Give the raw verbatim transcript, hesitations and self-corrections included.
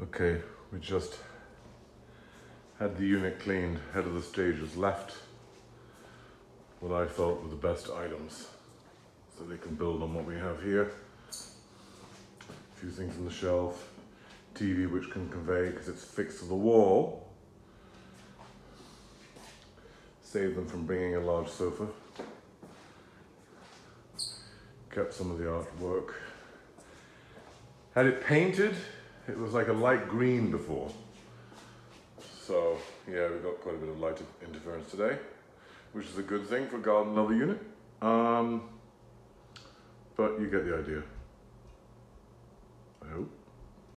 Okay, we just had the unit cleaned. Head of the stage is left what I thought were the best items, so they can build on what we have here. A few things on the shelf, T V which can convey because it's fixed to the wall, save them from bringing a large sofa. Kept some of the artwork. Had it painted, it was like a light green before. So yeah, we got quite a bit of light interference today, which is a good thing for garden level unit. Um, but you get the idea, I hope.